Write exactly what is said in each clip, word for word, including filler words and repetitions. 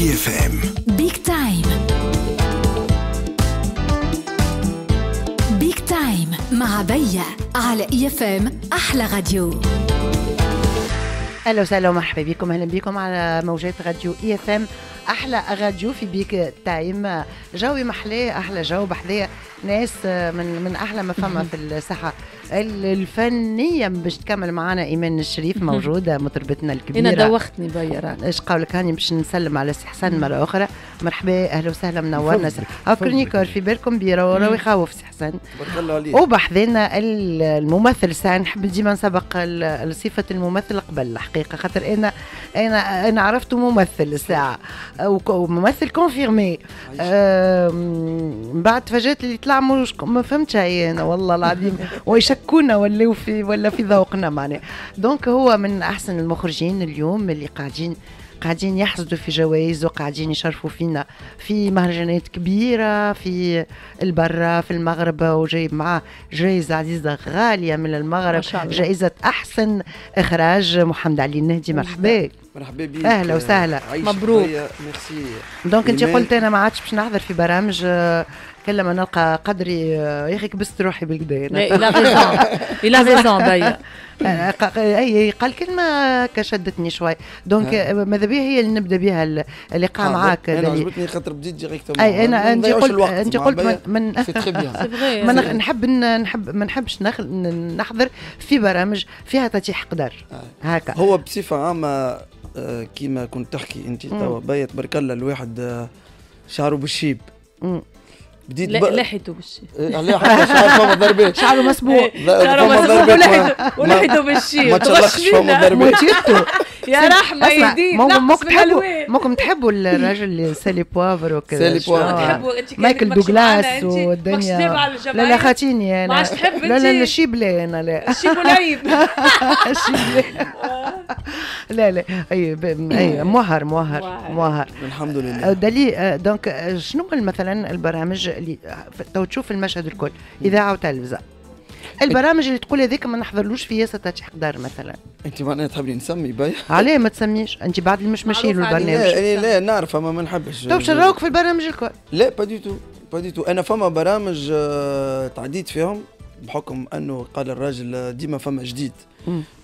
إي إف إم بيك تايم. بيك تايم مع بيا على إي إف إم أحلى راديو. أهلا وسهلا ومرحبا بكم، أهلا بكم على موجات راديو إي إف إم أحلى راديو في بيك تايم. جوي محلاه، أحلى جو بحذايا ناس من من أحلى ما فما في الساحة الفنية. باش تكمل معنا إيمان الشريف موجودة مطربتنا الكبيرة. أنا دوختني بيا إيش قولك، هاني باش نسلم على سي حسن مرة أخرى. مرحبا أهلا وسهلا منورنا. أو كرونيكور في بالكم بيرو ويخوف سي حسن. بارك الله عليك. وبحذانا الممثل ساعة، نحب ديما نسبق صفة الممثل قبل الحقيقة، خاطر أنا أنا أنا عرفته ممثل ساعة وممثل كونفيرمي. من بعد تفاجأت اللي طلع مش ما فهمتش أنا والله العظيم، ويشكونا ولا في ولا في ذوقنا معناها. دونك هو من أحسن المخرجين اليوم اللي قاعدين قاعدين يحصدوا في جوائز وقاعدين يشرفوا فينا في مهرجانات كبيرة في البرة في المغرب، وجايب معاه جائزة عزيزة غالية من المغرب، جائزة أحسن إخراج محمد علي النهدي. مرحبا مرحبا بيك، اهلا وسهلا، مبروك. ميرسي. دونك انت قلت انا ما عادش باش نحضر في برامج كل ما نلقى قدري، يا اخي كبست روحي بالكدا. لا ريزون لا ريزون بيا، اي قال كلمه كشدتني شوي. دونك ماذا بيا هي اللي نبدا بها اللقاء معاك. انا عجبتني خاطر بديت ديريكتومون. اي انا انت قلت انت قلت من من نحب نحب ما نحبش نحضر في برامج فيها تطيح قدر هكا. هو بصفه عامه كيما كنت تحكي انت توا بيا، تبارك الله الواحد شعره بالشيب، بديت لحيته بالشيب، عليه حتى شعر فما ضربات، شعره مسبوق شعره مسبوق ولحيته بالشيب، ما تغشش فما ضربات يا رحمة يديك. ماكم تحبوا ماكم تحبوا الراجل سالي بوافر وكذا، مايكل دوغلاس والدنيا. لا لا خاتيني انا، لا لا الشيب، لا انا لا الشيب قليب لا لا اي اي مهر مهر مهر الحمد لله. دلي دونك شنو مثلا البرامج اللي تو تشوف المشهد الكل اذاعه وتلفزه، البرامج اللي تقول هذيك ما نحضرلوش في ياسة تاع حقدار مثلا؟ انت معناها تحبني نسمي باهي؟ علاه ما تسميش انت بعد اللي مش ماشي له البرنامج؟ لا لا نعرف اما ما نحبش. تو باش نراوك في البرامج الكل؟ لا با دي تو با دي تو. انا فما برامج تعديت فيهم بحكم انه قال الراجل ديما فما جديد.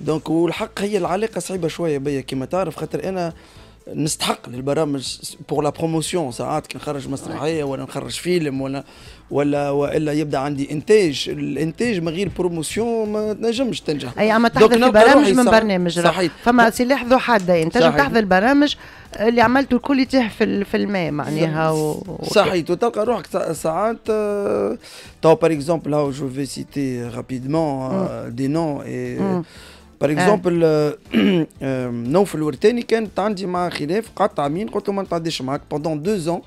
دونك والحق هي العلاقه صعيبه شويه بيا كما تعرف، خاطر انا نستحق للبرامج بور لا بروموسيون. ساعات كي نخرج مسرحيه ولا نخرج فيلم ولا ولا والا يبدا عندي انتاج، الانتاج من غير بروموسيون ما تنجمش تنجح. اي اما تحضر في برامج من برنامج صحيح، فما سلاح ذو حدين، تنجم تحضر البرامج اللي عملته الكل يتيح في في الماء معناها و... صحيح. وتلقى روحك ساعات تو باغ اكزومبل هاو جو في سيتي رابيدمون دي نون اي باغ اكزومبل نوفل الورتاني كانت عندي مع خلاف، قعدت عامين قلت له ما نتعداش معاك بوندون دو زون.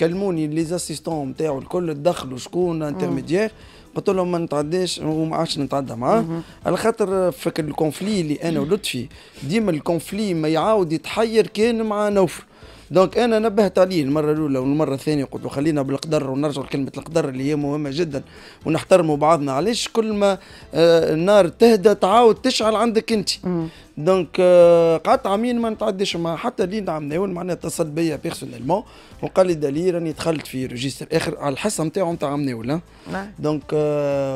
كلموني لي زاسيستون نتاعو الكل دخلوا شكون انترميديير، قلت لهم ما نتعداش وما عادش نتعدى معاه، على خاطر فكر الكونفلي اللي انا ولطفي ديما الكونفلي ما يعاود يتحير كان مع نوفل. دونك انا نبهت عليه المره الاولى والمره الثانيه قلت له خلينا بالقدر ونرجع لكلمه القدر اللي هي مهمه جدا ونحترموا بعضنا. علاش كل ما النار تهدى تعاود تشعل عندك انت؟ دونك قعدت عامين ما نتعداش معاه حتى لين عم ناول معناها اتصل بيا بيرسونيلمون وقال لي دليل راني يعني دخلت في ريجستر اخر على الحصه نتاعو نتاع عم ناول. دونك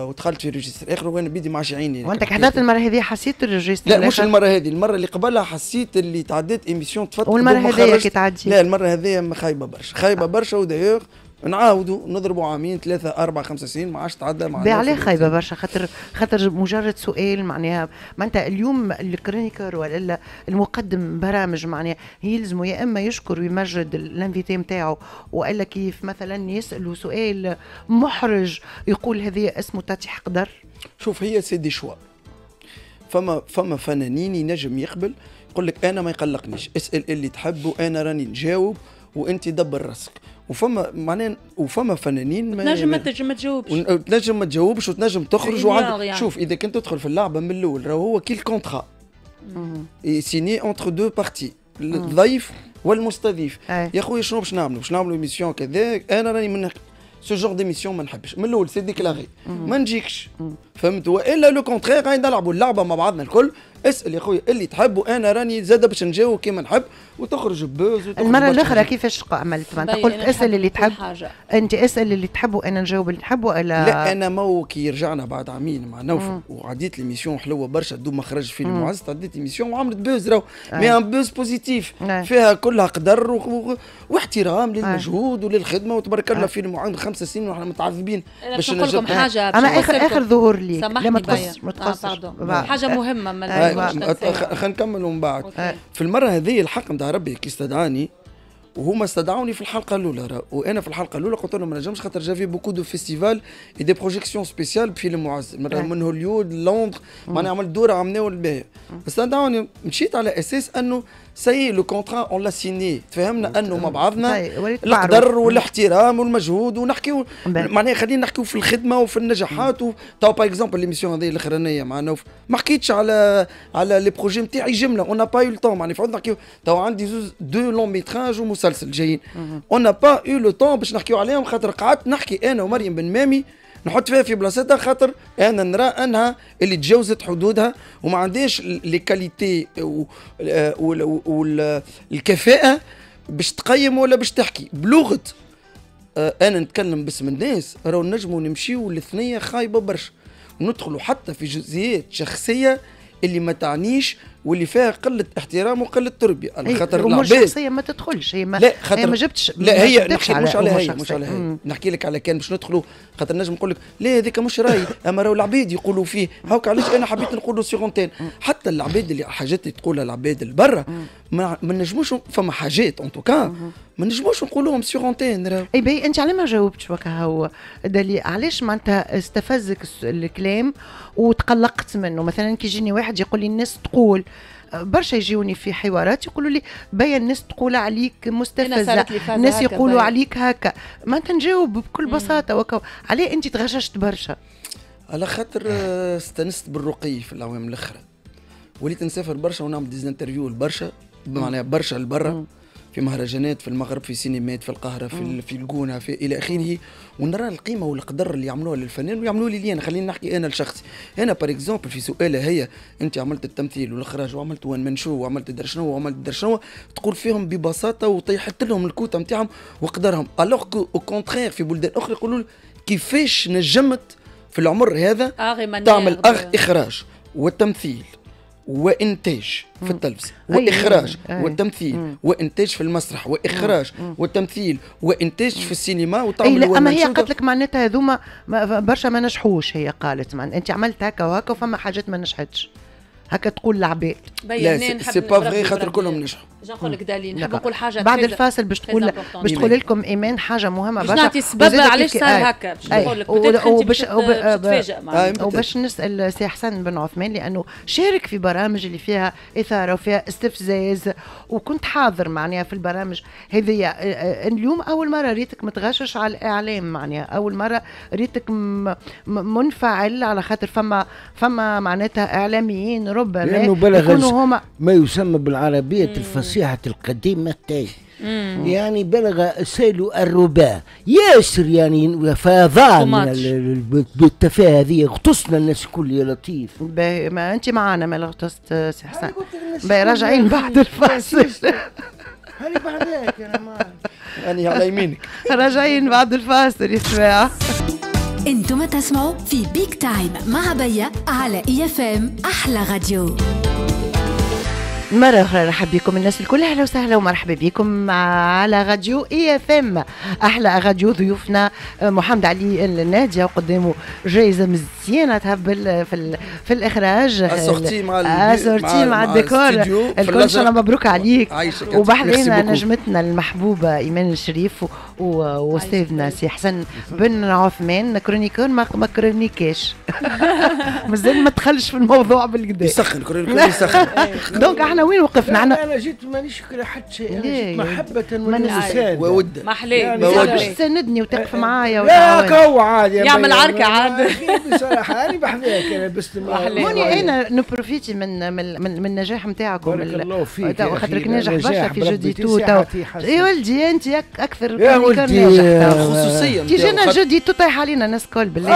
ودخلت في ريجستر اخر وانا بيدي ما عادش عيني. وانت حضرت المره هذه حسيت الريجستر؟ لا مش المره هذه، المره اللي قبلها حسيت اللي تعديت ايميسيون تفضل. والمره هذه كي تعدي؟ لا المره هذه خايبه برشا خايبه برشا، ودايوغ نعاودوا نضربوا عامين ثلاثة أربعة خمسة سنين ما عادش تعدى معناها. علاه خايبة برشا؟ خاطر خاطر مجرد سؤال معناها، ما أنت اليوم الكرونيكر ولا المقدم برامج معناها يلزموا يا إما يشكر ويمجد الانفيتي نتاعو، وإلا كيف مثلا يسألوا سؤال محرج يقول هذه اسمه تاتيح قدر. شوف هي سي دي شوا، فما فما فنانين ينجم يقبل يقول لك أنا ما يقلقنيش اسأل اللي تحبه أنا راني نجاوب وأنت دبر راسك. وفما معناها وفما فنانين تنجم ما تنجم ما تجاوبش، تنجم ما تجاوبش وتنجم تخرج وعندك يعني. شوف اذا كنت تدخل في اللعبه من الاول راهو هو كي الكونترا سيني اونتر دو بارتي، الضيف والمستضيف. يا خويا شنو باش نعملوا؟ باش نعملوا ايميسيون كذا، انا راني من سو جور ديميسيون ما نحبش من الاول سي ديكلاغي ما نجيكش، فهمت؟ والا لو كونترير قاعدين نلعبوا اللعبه مع بعضنا الكل، اسال يا خويا اللي تحبه، انا راني زاده باش نجاوب كيما نحب وتخرج بوز. المره الاخرى كيفاش عملت؟ معناتها قلت اسال اللي تحب انت، اسال اللي تحب وانا نجاوب اللي تحب. ولا لا انا مو كي رجعنا بعد عامين مع نوفل وعديت ليميسيون حلوه برشا، دوب ما خرج فيلم معز عديت ليميسيون وعملت بوز راهو، مي ان بوز بوزيتيف فيها كلها قدر و... واحترام للمجهود وللخدمه، وتبارك الله فيلم عام خمسة سنين واحنا متعذبين باش نجم. انا اخر اخر ظهور ليك لما تقص ما تقصش حاجه مهمه. خلينا نكمل ومن بعد في المره هذه الحق نتاع ربي كي استدعاني، وهما استدعوني في الحلقه الاولى، وانا في الحلقه الاولى قلت لهم ما نجمش خاطر جافي بوكو دو فيستيفال اي دي بروجيكسيون سبيسيال بفيلم معز من هوليود لندن، معناها عملت دوره عمناول الباهيه. استدعوني مشيت على اساس انه سي لو كونترا اون لا سيني، تفهمنا انه مع بعضنا القدر والاحترام والمجهود ونحكيو، معناها خلينا نحكيو في الخدمه وفي النجاحات. تو باغ اكزومبل ليميسيون هذه الاخرانيه مع نوف ما حكيتش على على لي بروجي نتاعي جمله، اون با يو لو، معناها فعندنا نحكيو تو عندي زوج دو لون ميتراج ومسلسل جايين، اون با يو لو طون باش نحكيو عليهم، خاطر قعدت نحكي انا ومريم بن مامي نحط فيها في بلاصتها، خاطر انا نرى انها اللي تجاوزت حدودها وما عندهاش لي كاليتي والكفاءه باش تقيم ولا باش تحكي بلغه. انا نتكلم باسم الناس، راهو نجموا نمشيو للثنيه خايبه برشا وندخلوا حتى في جزئيات شخصيه اللي ما تعنيش واللي فيها قله احترام وقله تربيه، على خاطر الامور الشخصيه ما تدخلش هي، ما لا خاطر هي ما جبتش، لا هي نحكي مش على هي مش على هي، نحكي لك على كان باش ندخلوا، خاطر نجم نقول لك لا هذاك مش رايي، اما راهو العباد يقولوا فيه هاوك، علاش انا حبيت نقولوا سيغونتين. حتى العباد اللي حاجات اللي تقولها العباد البرة ما نجموش، فما حاجات اون توكا ما نجموش نقولوهم سيغونتين راهو. اي باهي انت علاه ما جاوبتش وكا هو دليل، علاش معناتها استفزك الكلام وتقلقت منه؟ مثلا كي يجيني واحد يقول لي الناس تقول برشا، يجيوني في حوارات يقولوا لي باين الناس تقول عليك مستفزه، الناس يقولوا عليك هكا، ما تنجاوب بكل بساطه وكا. علاه انت تغششت برشا؟ على خاطر استنست بالرقي في الاعوام الاخرى، وليت نسافر برشا ونعمل ديزانترفيو لبرشا، بمعنى برشا لبرا، في مهرجانات في المغرب، في سينمات في القاهره، في في الجونه، في الى اخره، ونرى القيمه والقدر اللي يعملوها للفنان ويعملوا لي انا. خليني نحكي انا لشخصي انا باغ اكزومبل في سؤالها هي، انت عملت التمثيل والاخراج وعملت وان من شو وعملت درشنو وعملت درشنو، تقول فيهم ببساطه وطيحت لهم الكوته نتاعهم وقدرهم، الوغ كو او كونترير في بلدان اخرى يقولوا كيفاش نجمت في العمر هذا تعمل أغ اخراج والتمثيل وانتاج في التلفزيون واخراج والتمثيل وانتاج في المسرح واخراج والتمثيل وانتاج في السينما وتعمل. اما هي قالت لك معناتها هذوما برشا ما نجحوش، هي قالت معناتها انت عملت هكا وهكا وفما حاجات ما نجحتش، هكا تقول للعباد. لا سي با فغي خاطر كلهم نجحوا. باش نقول لك دالي نحب نقول حاجه بعد الفاصل باش تقول باش تقول لكم ايمان حاجه مهمه برشا، باش نعطي السبب علاش صار هكا، باش نقول لك باش تتفاجئ معايا. وباش نسال سي حسن بن عثمان لانه شارك في برامج اللي فيها اثاره وفيها استفزاز، وكنت حاضر معناها في البرامج هذه. اليوم اول مره ريتك متغشش على الاعلام، معناها اول مره ريتك منفعل، على خاطر فما فما معناتها اعلاميين لأنه بلغ ما يسمى بالعربية الفصيحة القديمة تاي، يعني بلغ سيل الربا ياسر، يعني فضاء بالتفاهة هذه. اغتصنا الناس الكل يا لطيف. ما أنت معانا ما اغتصت سي حسن، راجعين بعد الفاصل. هاني بعداك أنا معاك، هاني على يمينك. راجعين بعد الفاصل يا جماعة. انتم تسمعوا في بيك تايم مع بيا على إي إف إم أحلى راديو. مرة أخرى نرحب بكم الناس الكل، أهلا وسهلا ومرحبا بكم على راديو إي إف إم أحلى راديو. ضيوفنا محمد علي النهدي وقدامه جائزة مزيانة تهبل في, في الإخراج، أسورتي مع الديكور الكل. إن شاء الله مبروك عليك. وبحضينا نجمتنا المحبوبة إيمان الشريف وأستاذنا سي حسن بن عثمان، كرونيكور ما كرونيكاش، مازال ما دخلش في الموضوع بالكدا، يسخن كرونيكور يسخن. دونك احنا وين وقفنا؟ انا انا جيت مانيش حتى شيء، جيت محبه ونساء وودا ما حليت، ما باش تسندني وتقف معايا ياك هو عادي يعمل عركه عاد بصراحه. انا بحذاك انا بس هوني انا نبروفيتي من من النجاح نتاعكم. بارك الله فيك خاطرك ناجح برشا في جودي تو. يا ولدي انت اكثر ناجح خصوصيه كي جينا جودي تو طايح علينا ناس الكل بالله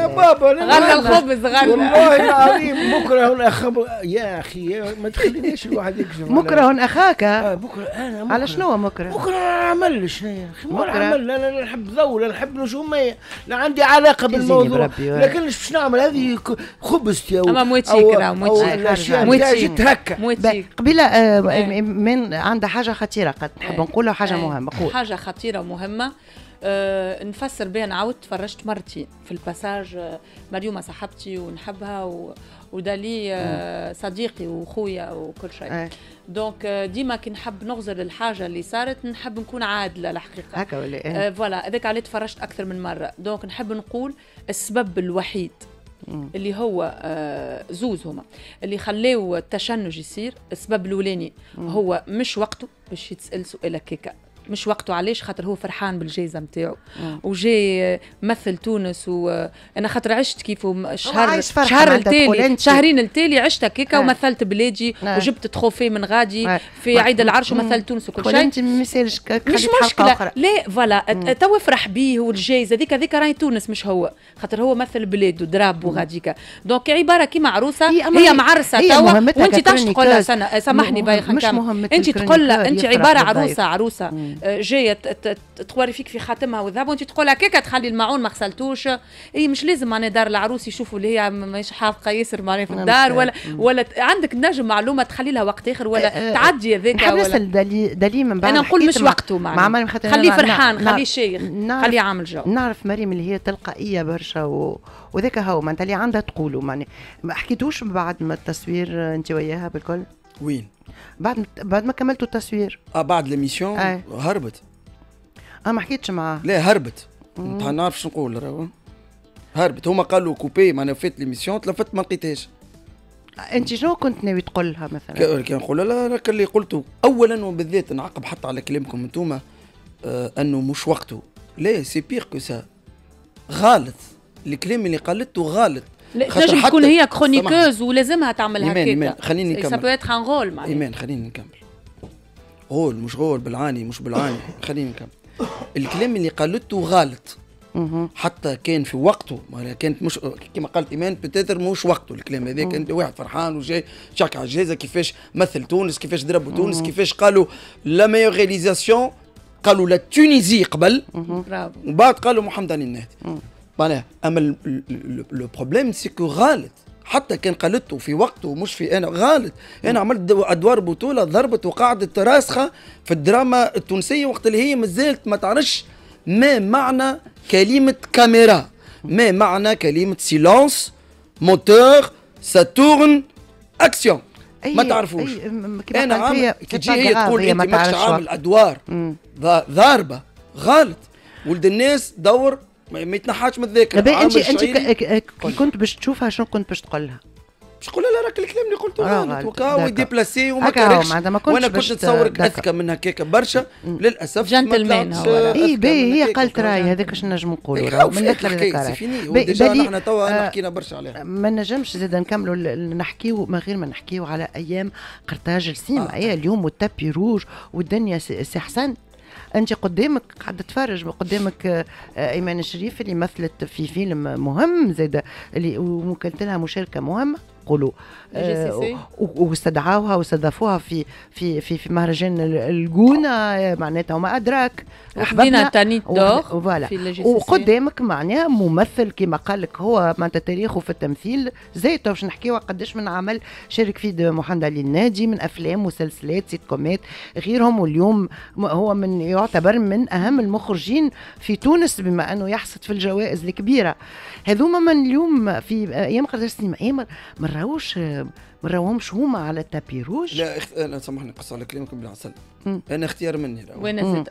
يا بابا. غنى الخبز غنى والله العظيم. بكره يا اخي ما تخلينيش الواحد يكذب. بكره اخاك بكره انا على شنو؟ بكره بكره عمل شنو يا اخي؟ عمل انا نحب ضوء، نحب نجوميه، لا عندي علاقه بالموضوع، لكن باش نعمل هذه خبزتي او اما موتشيك راه موتشيك موتشيك قبيله. من عندها حاجه خطيره قد نحب نقولها، حاجه مهمه. قول حاجه خطيره مهمه أه نفسر بها. نعاود تفرجت مرتين في الباساج مريومه صاحبتي ونحبها و... ودالي أه صديقي وخويا وكل شيء أه. دونك ديما كي نحب نغزر الحاجه اللي صارت نحب نكون عادله الحقيقه هكا ولا أه. فوالا هذاك عليه تفرجت اكثر من مره. دونك نحب نقول السبب الوحيد اللي هو آه زوز هما اللي خلاو التشنج يصير. السبب الاولاني هو مش وقته باش يتسال سؤالك هكا، مش وقته. علاش؟ خاطر هو فرحان بالجائزه نتاعو وجاي مثل تونس. وانا خاطر عشت كيفو شهر شهر التالي شهرين التالي عشت هكاكا آه. ومثلت بلادي آه. وجبت تخوفي من غادي آه. في عيد العرش ومثلت تونس وكل شيء. انت ما يسالش مش مشكله لا فوالا تو افرح بيه. والجائزه هذيك هذيك راهي تونس مش هو، خاطر هو مثل بلاده دراب وغاديكا. دونك عباره كيما عروسه هي, هي معرسه توا وانت تعش تقول لها سنه سامحني بايخ نكمل. انت تقول لها انت عباره عروسه عروسه جايه تقوري فيك في خاتمها والذهب وانت تقول هكاك تخلي المعون ما غسلتوش. اي مش لازم معناها دار العروس يشوفوا اللي هي ماهيش حافظه ياسر معناها في الدار ولا ولا عندك نجم معلومه تخلي لها وقت اخر ولا تعدي هذاك. نحب نسال دليل من بعد. انا نقول مش وقته معناها، خليه فرحان خليه شيخ خليه عامل جو. نعرف مريم اللي هي تلقائيه برشا وذاك هو معناتها اللي عندها تقوله. معناها ما حكيتوش بعد ما التصوير انت وياها بالكل؟ وين؟ بعد بعد ما كملتوا التصوير اه بعد ليميسيون آه. هربت. اه ما حكيتش معاه؟ لا هربت. ما نعرفش نقول راهو هربت. هما قالوا كوبي معناها فات ليميسيون تلفت ما لقيتهاش. انت شنو كنت ناوي تقول لها مثلا؟ كي نقول لها راك اللي قلته اولا وبالذات نعقب حتى على كلامكم انتوما آه انه مش وقته. لا سي بيغ كو سا، غلط الكلام اللي قالته غلط. تنجم تكون هي كرونيكوز ولازمها تعمل هكاك. ايمان خليني نكمل. سا بو اتر ان غول معناها. ايمان خليني نكمل. غول مش غول بالعاني مش بالعاني خليني نكمل. الكلام اللي قالته غلط حتى كان في وقته. معناها كانت مش كما قالت ايمان بتاتر مش وقته الكلام هذاك. انت واحد فرحان وجاي تشارك على الجائزه كيفاش مثل تونس كيفاش ضربوا تونس كيفاش قالوا لا ميور ريليزاسيون قالوا لا تونيزي قبل برافو ومن بعد قالوا محمد علي النهدي. معناها اما لو بروبليم سيكو غلط حتى كان قالته في وقته مش في انا غلط. انا عملت ادوار بطوله ضربت وقعدت راسخه في الدراما التونسيه وقت اللي هي مازالت ما تعرفش ما معنى كلمه كاميرا، ما معنى كلمه سيلونس موتور ساتورن اكسيون. ما تعرفوش. انا عامل كي تجي هي تقول انت ماكش عامل ادوار ضاربه غلط. ولد الناس دور ما يتنحاش من الذاكره. انت انت كي كنت باش تشوفها شنو كنت باش تقول لها؟ باش نقول لها راك الكلام اللي قلته غلط وكا وديبلاسي وما كاركش. وانا كنت نتصورك اذكى من هكاك برشا للاسف. جنتلمان هو اي باهي هي قالت راي هذاك اش نجم نقولوا من الاخر هذاك. احنا توا حكينا برشا عليها ما نجمش زاد نكملوا نحكيو من غير ما نحكيو على ايام قرطاج السيما. اي اليوم والتابي روج والدنيا سي حسن. انت قدامك قاعده تفرج قدامك ايمان الشريف اللي مثلت في فيلم مهم زاده اللي وكانت لها مشاركه مهمه قولوا آه واستدعاوها واستضافوها في في في, في مهرجان الجونه معناتها وما ادراك حبينا تاني دوغ في الجي سي سي. وقدامك معناها ممثل كما قال لك هو معناتها تاريخه في التمثيل زيت باش نحكيوا قداش من عمل شارك فيه محمد علي النهدي من افلام وسلسلات سيت كومات غيرهم. واليوم هو من يعتبر من اهم المخرجين في تونس بما انه يحصد في الجوائز الكبيره. هذوما من اليوم في ايام قرطاج السينما ايام راوش ما راوهمش هما على التابي روج. لا اخت... انا سامحني نقص على كلامكم بالعسل. انا اختيار مني راهو وانا زاد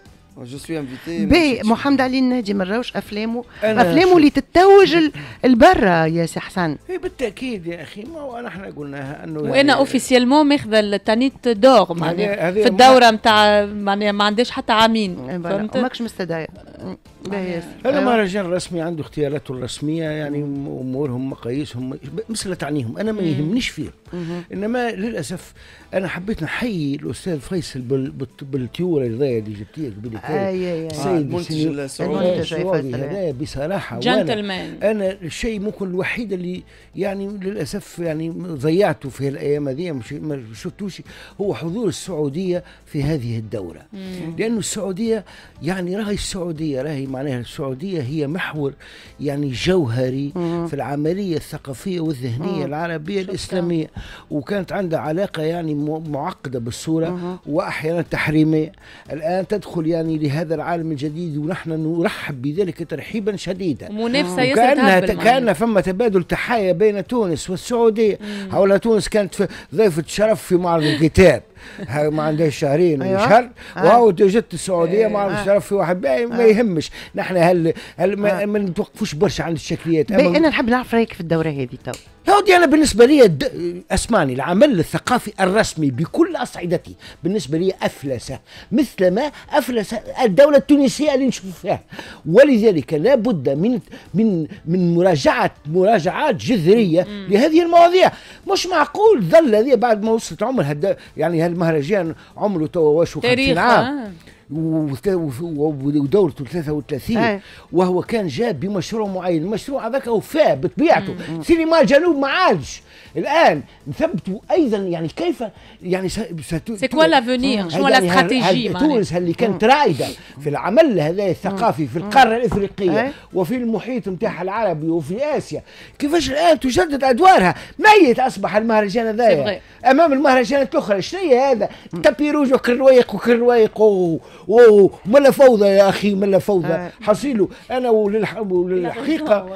باهي محمد علي النهدي ما راهوش افلامه افلامه اللي تتوج البرة يا سي حسن. بالتاكيد يا اخي ما نحن قلناها انه وانا اوفيسيلمون ماخذ التانيت دور معناها في الدوره نتاع معناها ما عندهاش حتى عامين فهمت ماكش مستدعي. باهي هذا مهرجان رسمي عنده اختياراته الرسميه يعني امورهم مقاييسهم مساله تعنيهم انا ما يهمنيش فيه انما للاسف انا حبيت نحيي الاستاذ فيصل بالتيوره اللي جبتيها قبل سيد سعودي هذا بصراحه انا الشيء ممكن الوحيد اللي يعني للاسف يعني ضيعته في الايام هذه ما شفتوش هو حضور السعوديه في هذه الدوره لانه السعوديه يعني راهي السعوديه راهي معناها السعوديه هي محور يعني جوهري مم. في العمليه الثقافيه والذهنيه مم. العربيه الاسلاميه وكانت عندها علاقه يعني معقده بالصوره مم. واحيانا تحريميه الان تدخل يعني لهذا العالم الجديد ونحن نرحب بذلك ترحيبا شديدا منافسه يسرها كان فما تبادل تحايا بين تونس والسعوديه حول تونس كانت ضيفه شرف في معرض الكتاب ما عندهاش شهرين أيوة. شهر آه. وهو جت السعوديه آه. ما عرفش شرف في واحد آه. ما يهمش نحن هل هل ما, آه. ما نتوقفوش برشا عن الشكليات انا نحب نعرف رايك في الدوره هذه تو هودي انا بالنسبه لي د... اسمعني العمل الثقافي الرسمي بكل اصعدته بالنسبه لي افلس مثل ما افلس الدوله التونسيه اللي نشوفها ولذلك لابد من من من مراجعه مراجعات جذريه م. لهذه المواضيع مش معقول ظل هذه بعد ما وصلت عمرها الد... يعني المهرجان عمره توا واش خمسين عام ودورته ثلاثة وثلاثين وهو كان جاب بمشروع معين المشروع هذاك وفاه بطبيعته سينما الجنوب ما عادش الان نثبتوا ايضا يعني كيف يعني سي كوا لافونيغ شنو لا استراتيجي تونس اللي كانت رائده في العمل هذا الثقافي في القاره الافريقيه وفي المحيط نتاعها العربي وفي اسيا كيفاش الان تجدد ادوارها ميت اصبح المهرجان هذايا امام المهرجانات الاخرى شنو هي هذا تابيروج وكرويق وكرويق اوه ملا فوضى يا اخي ملا فوضى آه. حصيله انا وللحقيقه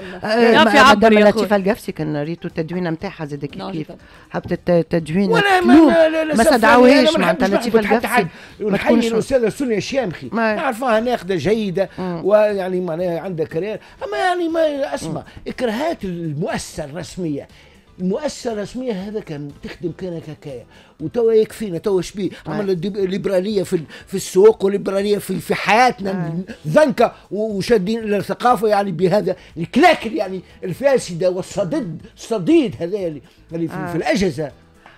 مدام لطيفه القفسي كان ريتو التدوينه نتاعها زاد كيف كيف حبت التدوينه ما استدعوهاش معناتها لطيفه القفسي نحيي الاستاذه سونيا الشامخي نعرفها ناخذه جيده ويعني معناها عندها كارير اما يعني ما اسمع اكرهات المؤسسه الرسميه المؤسسه الرسميه هذا كان تخدم كان هكايا وتوا يكفينا توا شبيه عملت ليبراليه في في السوق وليبراليه في في حياتنا زنكه وشادين للثقافه يعني بهذا الكلاكل يعني الفاسده والصديد الصديد هذا اللي في, في الاجهزه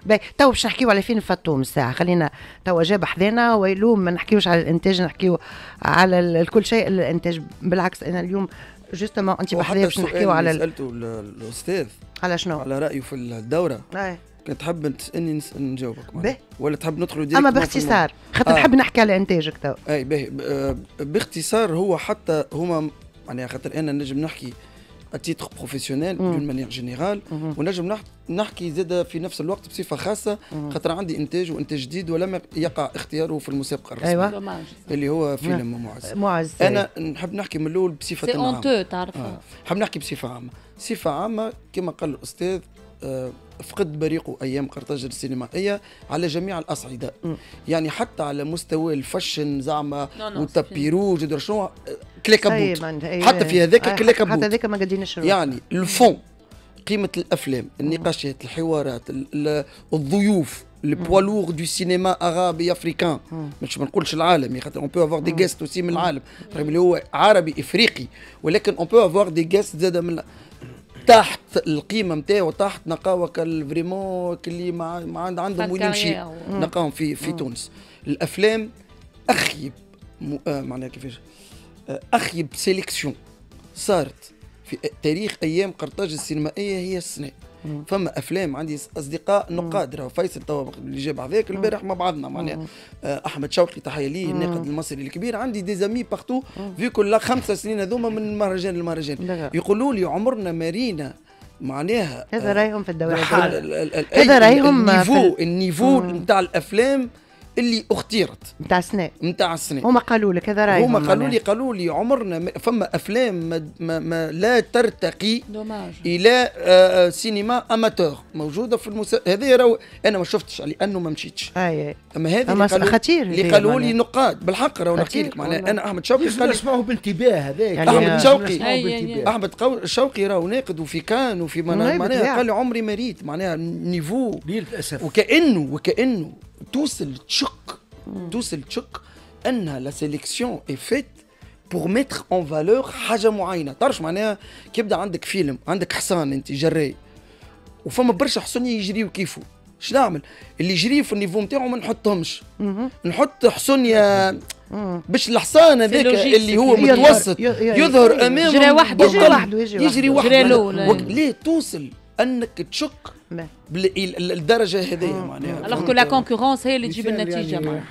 باهي تو باش نحكيو على فين فاتوم الساعه خلينا تو جاب حذانا ويلوم ما نحكيوش على الانتاج نحكيو على كل شيء الانتاج بالعكس انا اليوم جوستومون انت بحذايا باش نحكيو على سالته الاستاذ على شنو؟ على رأيه في الدورة. أي. كنت تحب تسألني نجاوبك معاك. ولا تحب ندخلوا ديريكت؟ أما باختصار، خاطر نحب آه. نحكي على إنتاجك تو. أي باهي باختصار هو حتى هما معناها خاطر أنا نجم نحكي اتيتر بروفيسيونيل دون مانيير جينيرال ونجم نحكي زاده في نفس الوقت بصفه خاصه خاطر عندي انتاج وانتاج جديد ولم يقع اختياره في المسابقه الرسميه أيوة. اللي هو فيلم معز معز انا نحب نحكي من الاول بصفه عامه سي اونتو تعرفها نحب نحكي بصفه عامه صفه عامه كما قال الاستاذ آه فقد بريقه ايام قرطاج السينمائيه على جميع الاصعده يعني حتى على مستوى الفشن زعما والتابيروج ودرا شنو كليكابوت حتى في هذاك كليكابوت حتى هذاك ما قديناش يعني الفون قيمه الافلام النقاشات الحوارات الضيوف البوالور دو سينما عربي افريكان مش ما نقولش العالمي خاطر اون بو افوار دي جيست اوسي من العالم رغم اللي هو عربي افريقي ولكن اون بو افوار دي جيست زاده من تحت القيمه نتاعو تحت نقاوه فريمون اللي ما عندهم وين يمشي نقاهم في في تونس الافلام اخيب معناها كيفاش اخيب سيليكسيون صارت في تاريخ ايام قرطاج السينمائيه هي السنه فما افلام عندي اصدقاء نقاد راهو فيصل توا اللي جاب هذاك البارح مع بعضنا معناها احمد شوقي تحيه ليه الناقد المصري الكبير عندي دي زامي بارتو في كل خمسة سنين هذوما من مهرجان لمهرجان يقولوا لي عمرنا مارينا معناها هذا رايهم في الدورة هذا رايهم النيفو النيفو نتاع الافلام اللي اختيرت نتاع السنة نتاع السنة. هما قالوا لك هذا رايهم؟ هما قالوا لي قالوا لي عمرنا فما افلام ما ما ما لا ترتقي دوماج الى آه سينما اماتور موجوده في المس... هذه راهو انا ما شفتش لانه ما مشيتش. اي اما هذه خطير اللي قالوا لي نقاد بالحق راهو نحكي لك معناها انا احمد شوقي قال نسمعوه بانتباه هذاك احمد شوقي احمد شوقي راهو ناقد وفي كان وفي معناها قال عمري ما ريت معناها نيفو للاسف وكانه وكانه توصل تشك توصل تشك انها لا سيليكسيون اي فيت بور ميتر اون فالور حاجه معينه. تعرفش معناها كيبدا عندك فيلم عندك حصان انت جراي وفما برشا حصون يجريوا كيفو اش نعمل اللي يجري في النيفو نتاعو ما نحطهمش نحط حصونيا باش الحصان هذاك اللي هو متوسط يظهر امامه يجري وحده يجري وحده يجري وحده ليه توصل انك تشك بالدرجه هذيا معناها الوغ كو لا كونكورونس هي اللي تجيب النتيجه يعني,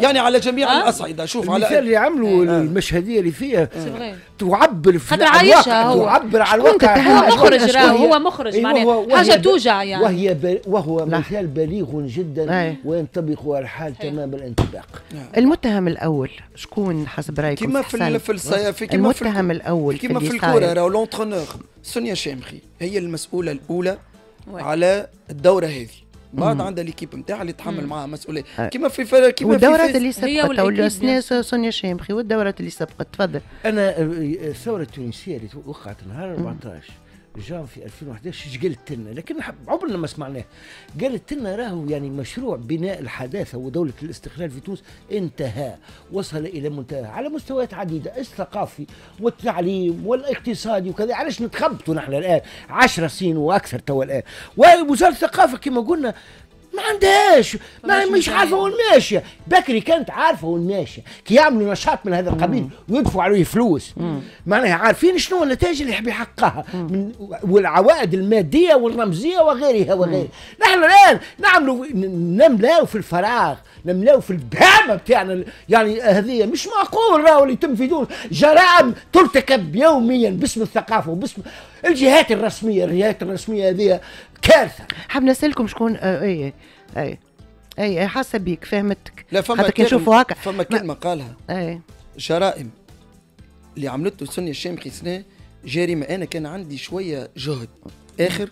يعني على جميع آه؟ الاصعده. شوف على المثال اللي عملوا آه. المشهديه اللي فيها آه. تعبر في الواقع هو. تعبر على الواقع هو مخرج هو مخرج معناها حاجه توجع يعني وهي ب... وهو مثال بليغ جدا آه. وينطبق على الحال تمام الانطباق. المتهم الاول شكون حسب رايكم؟ كما في في الصيافه كما المتهم الاول كما في الكوره راهو لونترونور سونيا الشامخي هي المسؤوله الاولى وي. على الدوره هذه بعد عندها ليكيب نتاعها اللي تحمل معها مسؤوليه كيما في فرق كيما في الدورات اللي سبقت والسنه سونيا الشامخي والدورات اللي سبقت. تفضل. انا الثوره التونسيه اللي وقعت نهار أربعطاش جان في ألفين وأحد عشر قالت لنا لكن عمرنا ما سمعناه قالت لنا راهو يعني مشروع بناء الحداثه ودوله الاستقلال في تونس انتهى وصل الى منتهى على مستويات عديده الثقافي والتعليم والاقتصادي وكذا. علاش نتخبطوا نحن الان عشرة سنين واكثر توا الان ووزاره الثقافه كما قلنا ما عندهاش ما مش عارفه وين ماشيه. بكري كانت عارفه وين ماشيه كي يعملوا نشاط من هذا القبيل ويدفعوا عليه فلوس معناها عارفين شنو النتائج اللي يحب يحققها من والعوائد الماديه والرمزيه وغيرها وغيرها. نحن الان نعملوا نملاو في الفراغ نملاو في البهامه بتاعنا يعني هذه مش معقول راهو اللي يتم في دون جرائم ترتكب يوميا باسم الثقافه وباسم الجهات الرسميه. الجهات الرسميه هذه كارثه. حاب نسالكم شكون اي اي اي حاسه بيك فهمتك. لا فما كلمه هكا فما كلمه قالها اي جرائم اللي عملته سونيا الشامخي سنه جريمه انا كان عندي شويه جهد اخر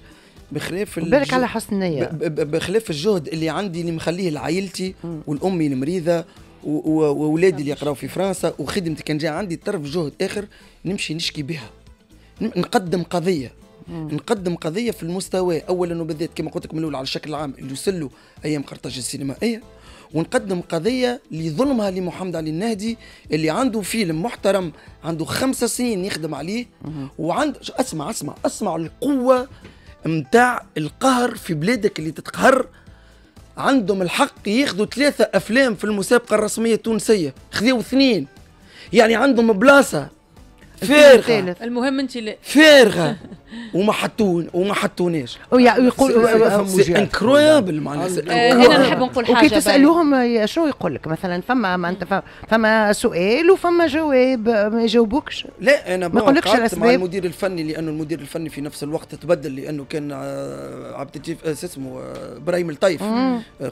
بخلاف بالك على حسن النيه بخلاف الجهد اللي عندي اللي مخليه لعائلتي والامي المريضه واولادي اللي يقراوا في فرنسا وخدمتي كان جاي عندي طرف جهد اخر نمشي نشكي بها نقدم قضيه نقدم قضيه في المستوى اولا وبالذات كما قلت لك من الاول على الشكل العام اللي وصل له ايام قرطاج السينمائيه ونقدم قضيه لظلمها لمحمد علي النهدي اللي عنده فيلم محترم عنده خمسة سنين يخدم عليه وعند اسمع اسمع اسمع القوه متاع القهر في بلادك اللي تتقهر. عندهم الحق ياخذوا ثلاثه افلام في المسابقه الرسميه التونسيه خذوا اثنين يعني عندهم بلاصه فارغه المهم انت فارغه وما حطون وما حطوناش ويقول انكرويابل معناتها. انا نحب نقول حاجه وكي تسالوهم شنو يقول لك مثلا فما ما انت فما سؤال وفما جواب ما يجاوبوكش. لا انا ما نقولكش الاسباب مع المدير الفني لانه المدير الفني في نفس الوقت تبدل لانه كان عبد اللطيف اسمه ابراهيم الطيف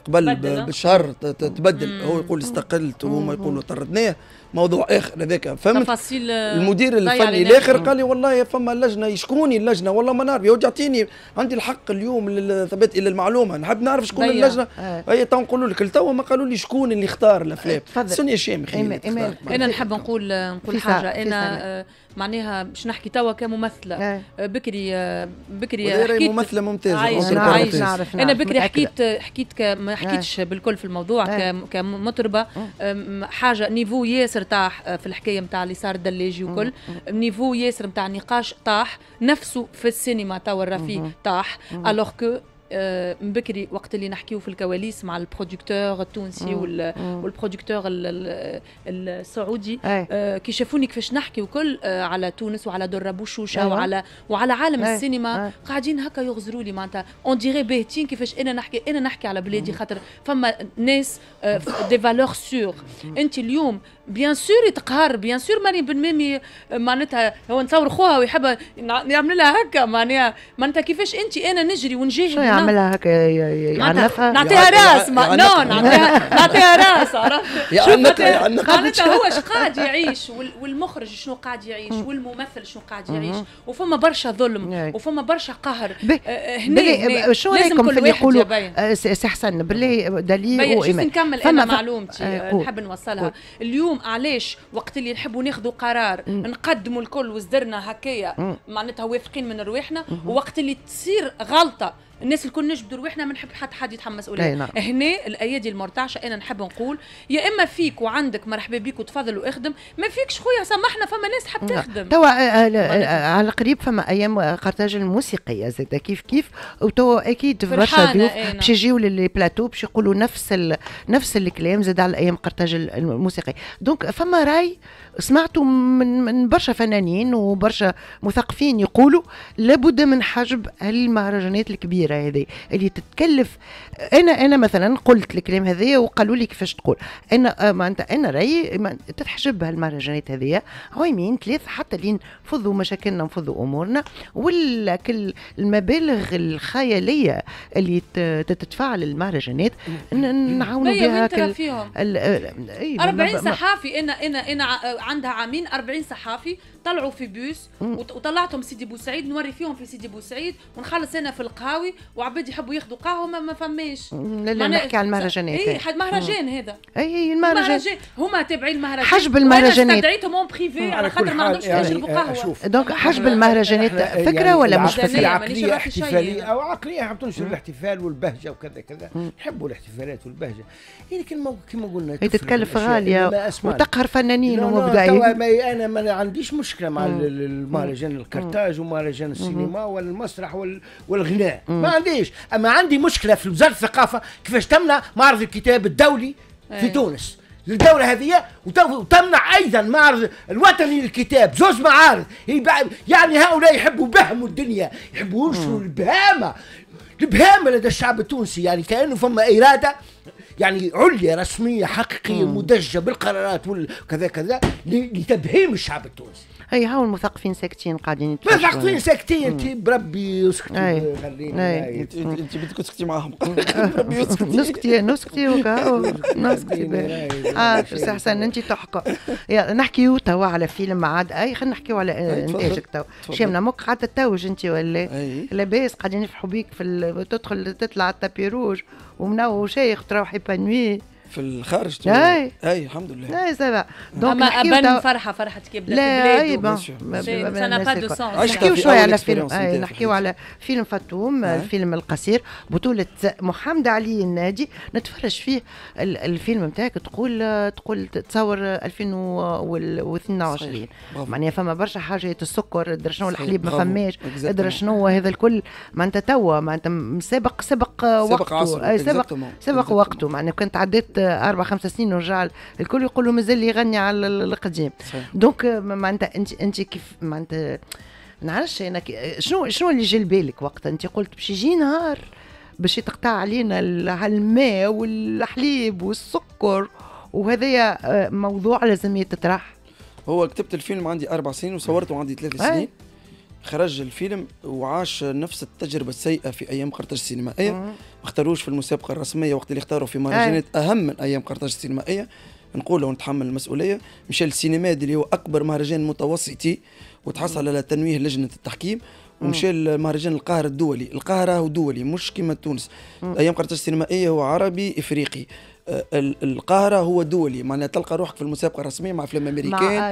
قبل بشهر تبدل هو يقول استقلت وهما يقولوا طردناه موضوع اخر هذاك فهمت. المدير الفني الاخر قال لي والله فما لجنه يشكوني اللجنه والله ما نعرف يعطيني عندي الحق اليوم للثبات الى المعلومه نحب نعرف شكون اللجنه. هي تو نقول لك لتوا ما قالوا لي شكون اللي اختار الافلام سونيا الشامخي. انا نحب نقول نقول حاجه انا معناها باش نحكي توا كممثله بكري بكري حكيت ممثله ممتازه انا بكري حكيت حكيت ما حكيتش بالكل في الموضوع كمطربه حاجه نيفو ياسر طاح في الحكايه نتاع اللي صار دلاجي وكل نيفو ياسر نتاع النقاش طاح نفسه في السينما توا الرفيق طاح الوغ كو من بكري وقت اللي نحكيو في الكواليس مع البروديكتور التونسي والبروديكتور السعودي كي شافوني كيفاش نحكي وكل على تونس وعلى در بوشوشه وعلى وعلى عالم السينما قاعدين هكا يغزروا لي معناتها اون ديغي باهتين كيفاش انا نحكي انا نحكي على بلادي خاطر فما ناس دي فالور سور. انت اليوم بيان سور يتقهر بيان سور مريم بن مامي معناتها هو نصور خوها ويحب يعمل لها هكا معناها معناتها كيفاش انت انا نجري ونجاهد نعملها هكا يعنفها نعطيها راس نون نعطيها نعطيها راس عرفت. معناتها هو اش قاعد يعيش والمخرج شنو قاعد يعيش والممثل شنو قاعد يعيش، وفما برشا ظلم وفما برشا قهر. هنا شو رايكم في اللي يقولوا سي حسن باللي دليل وإيمان؟ نكمل انا معلومتي نحب نوصلها اليوم. علاش وقت اللي نحبوا ناخذوا قرار نقدموا الكل وزدرنا هكايا معناتها واثقين من رواحنا، ووقت اللي تصير غلطه الناس الكل نجبدوا رواحنا ما نحب حتى حد يتحمس ولا. هنا الايادي المرتعشه انا نحب نقول يا اما فيك وعندك مرحبا بيك وتفضل واخدم، ما فيكش خويا سامحنا فما ناس حب تخدم. توا على القريب فما ايام قرطاج الموسيقيه زاد كيف كيف، وتوا اكيد برشا ضيوف باش يجيو للبلاتو باش يقولوا نفس ال... نفس الكلام زاد على ايام قرطاج الموسيقيه. دونك فما راي سمعته من, من برشا فنانين وبرشا مثقفين يقولوا لابد من حجب المهرجانات الكبيره هذه اللي تتكلف. انا انا مثلا قلت الكلام هذايا وقالوا لي كيفاش تقول. انا معناتها انا رايي تتحجب هالمهرجانات هذيا عامين ثلاثه حتى لين نفضوا مشاكلنا نفضوا امورنا، ولا كل المبالغ الخياليه اللي تتفاعل المهرجانات نعاونوا بها كل فيهم. أربعين صحافي انا انا انا عندها عامين أربعين صحافي طلعوا في بوس وطلعتهم سيدي بوسعيد نوري فيهم في سيدي بوسعيد ونخلص انا في القهاوي وعباد يحبوا ياخذوا قهوه ما فماش. لا لا نحكي على المهرجانات. اي حد مهرجان هذا. اي المهرجان هما تابعين المهرجان. حجب المهرجانات. استدعيتهم اون بريفي على خاطر ما عندهمش يعني يشربوا قهوه. دونك حجب المهرجانات فكره يعني ولا مش فكره؟ عقليه احتفاليه او عقليه عم تنشر الاحتفال والبهجه وكذا كذا، نحبوا الاحتفالات والبهجه. لكن كما قلنا تتكلف غاليه وتقهر فنانين ومبدعين. انا ما عنديش مشكله مع المهرجان الكرتاج ومهرجان السينما والمسرح والغناء. ما عنديش، اما عندي مشكله في وزاره الثقافه كيفاش تمنع معرض الكتاب الدولي أيه. في تونس للدوله هذه، وتمنع ايضا معرض الوطني للكتاب، زوج معارض. يعني هؤلاء يحبوا بهموا الدنيا، يحبوا يشروا البهامه البهامه لدى الشعب التونسي، يعني كانه فما اراده يعني عليا رسميه حقيقيه مدجه بالقرارات وكذا كذا لتبهيم الشعب التونسي. اي هاو المثقفين ساكتين قاعدين يتفاجئوا. المثقفين ساكتين بربي يسكتوا خليني انت بدك تسكتي معاهم بربي يسكتوا. نسكتي نسكتي وكا نسكتي. اه سي حسن انت تحكوا. نحكيو توا على فيلم عاد اي خلينا نحكيو على انتاجك توا. شامله مك قاعده تتوج انت ولا لاباس قاعدين يفرحوا بيك في تدخل تطلع التابي روج ومنو شيخ تروحي بانوي في الخارج. اي اي الحمد لله. اي سافا دونك أبان فرحه فرحه كبده. لا اي بون سانا با دو سونس. نحكيو شويه على فيلم نحكيو على فيلم فاتوم الفيلم القصير بطوله محمد علي النهدي. نتفرج فيه الفيلم نتاعك تقول تقول تصور ألفين واثنين وعشرين معناها فما برشا حاجات السكر ادري شنو الحليب ما فماش ادري شنو هذا الكل معناتها توا معناتها سبق سبق وقته. اي سبق سبق وقته معناها كنت عديت أربع خمس سنين ورجع الكل يقولوا مازال يغني على القديم. دونك معناتها أنت أنت كيف معناتها نعرفش أنا شنو شنو اللي جا لبالك وقتها؟ أنت قلت باش يجي نهار باش يتقطع علينا الماء والحليب والسكر وهذايا موضوع لازم يتطرح. هو كتبت الفيلم عندي أربع سنين وصورته عندي ثلاث سنين. خرج الفيلم وعاش نفس التجربه السيئه في ايام قرطاج السينمائيه. ما اختاروش في المسابقه الرسميه وقت اللي اختاروا في مهرجانات اهم من ايام قرطاج السينمائيه. نقول ونتحمل المسؤوليه. مشى للسينما اللي هو اكبر مهرجان متوسطي وتحصل على تنويه لجنه التحكيم، ومشى لمهرجان القاهره الدولي. القاهره هو دولي مش كيما تونس. ايام قرطاج السينمائيه هو عربي افريقي، القاهرة هو دولي. معناها تلقى روحك في المسابقة الرسمية مع أفلام أمريكان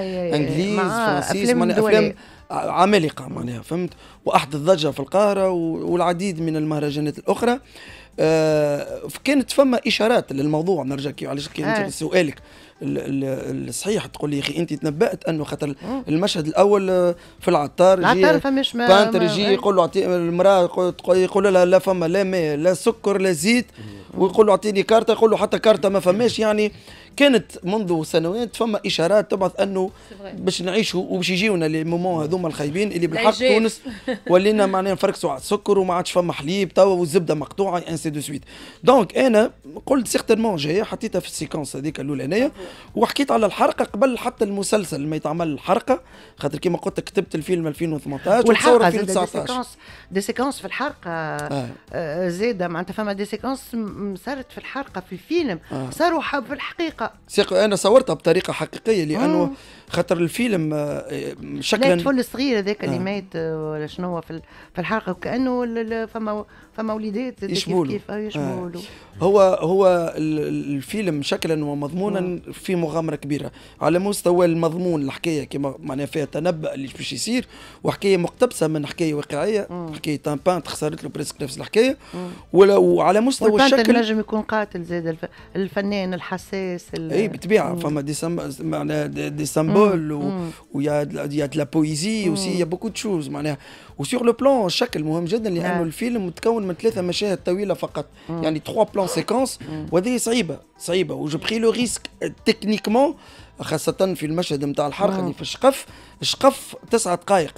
إنجليز فرنسيس، معناها أفلام عمالقة معناها فهمت. وأحدث ضجة في القاهرة والعديد من المهرجانات الأخرى. آه كانت فما إشارات للموضوع. نرجع كي علاش كانت سؤالك الصحيح تقول لي اخي انت تنبأت انه خاطر المشهد الاول في العطار العطار فماش ما بانتر يجي يقول له اعطي المراه يقول لها لا فما لا ماء لا سكر لا زيت ويقول له اعطيني كارته يقول له حتى كارته ما فماش. يعني كانت منذ سنوات فما اشارات تبعث انه باش نعيشوا وباش يجيونا لي مومون هذوما الخايبين اللي بالحق تونس ولينا معناها نفركسوا على السكر وما عادش فما حليب توا والزبده مقطوعه انسي دو سويت. دونك انا قلت سيغتيرمون جايه حطيتها في السيكونس هذيك الاولانيه وحكيت على الحرقه قبل حتى المسلسل ما يتعمل الحرقه، خاطر كيما قلت كتبت الفيلم ألفين وثمانطاش والحرقه في ألفين وتسعطاش دي سيكونس في الحرقه آه. آه زاده معناتها فما دي سيكونس صارت في الحرقه في الفيلم آه. صاروا في الحقيقه انا صورتها بطريقه حقيقيه لانه خاطر الفيلم شكلا الطفل الصغير هذاك اللي آه. مات ولا شنو في في الحلقه وكانه فما فما وليدات يشمولوا كيف يشمولوا آه. هو هو الفيلم شكلا ومضمونا في مغامره كبيره على مستوى المضمون. الحكايه كما معناها فيها تنبأ اللي باش يصير وحكايه مقتبسه من حكايه واقعيه مم. حكايه تان بانت خسرت له بريسك نفس الحكايه ولا وعلى مستوى الشكل نجم يكون قاتل زاد الفنان الحساس اي بالطبيعه فما دي معناها دي ويا يا لا بويزي وسي يا بوكو دو شوز معناها وسور لو بلون الشكل مهم جدا لانه الفيلم متكون من ثلاثه مشاهد طويله فقط يعني ثلاثة بلون سيكونس وهذه صعيبه صعيبه وجو بري لو ريسك تكنيكمون خاصة في المشهد نتاع الحرقة اللي في الشقف، الشقف تسع دقائق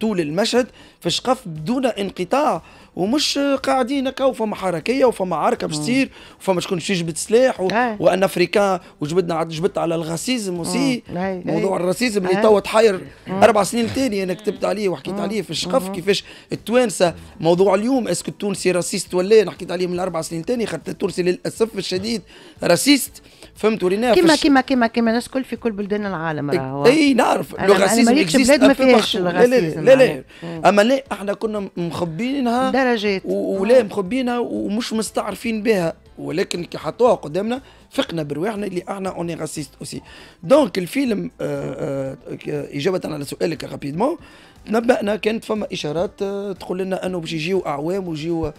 طول المشهد في الشقف بدون انقطاع ومش قاعدين هكا وفما حركية وفما عركة باش تصير وفما شكون باش يجبد سلاح و... وانا افريكان وجبدنا جبدت على الغاسيزم وسي موضوع الراسيزم اللي توا تحاير اربع سنين تاني انا كتبت عليه وحكيت عليه في الشقف كيفاش التوانسة موضوع اليوم اسكو التونسي راسيست ولا انا حكيت عليه من اربع سنين تاني خاطر التونسي للاسف الشديد راسيست فهمتوا رينا كيما كيما كيما كيما الناس كل في كل بلدان العالم راهو اي نعرف لو غاسيزم بلاد ما فيهاش لا لا لا, لا. اما لا احنا كنا مخبينها درجات ولا مخبينها ومش مستعرفين بها ولكن كي حطوها قدامنا فقنا برواحنا اللي احنا اوني غاسيست اوسي. دونك الفيلم آآ آآ اجابه على سؤالك رابيدمون تنبأنا كانت فما اشارات تقول لنا انه باش يجيو اعوام ويجيو